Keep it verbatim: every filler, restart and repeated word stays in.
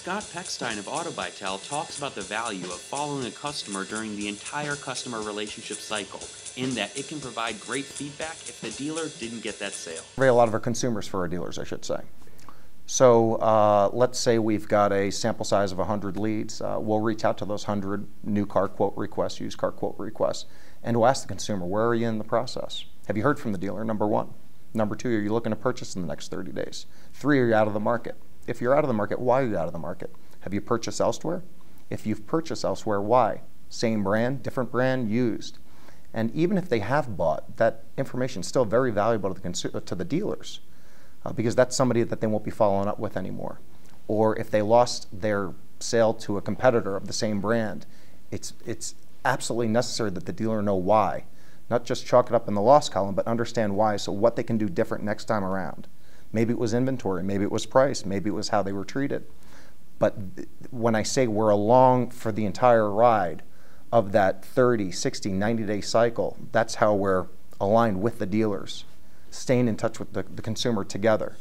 Scott Pechstein of Autobytel talks about the value of following a customer during the entire customer relationship cycle, in that it can provide great feedback if the dealer didn't get that sale. We survey a lot of our consumers for our dealers, I should say. So uh, let's say we've got a sample size of one hundred leads. Uh, we'll reach out to those one hundred new car quote requests, used car quote requests, and we'll ask the consumer, where are you in the process? Have you heard from the dealer, number one? Number two, are you looking to purchase in the next thirty days? Three, are you out of the market? If you're out of the market, why are you out of the market? Have you purchased elsewhere? If you've purchased elsewhere, why? Same brand, different brand, used. And even if they have bought, that information is still very valuable to the, consu to the dealers uh, because that's somebody that they won't be following up with anymore. Or if they lost their sale to a competitor of the same brand, it's, it's absolutely necessary that the dealer know why. Not just chalk it up in the loss column, but understand why, so what they can do different next time around. Maybe it was inventory, maybe it was price, maybe it was how they were treated. But when I say we're along for the entire ride of that thirty, sixty, ninety day cycle, that's how we're aligned with the dealers, staying in touch with the, the consumer together.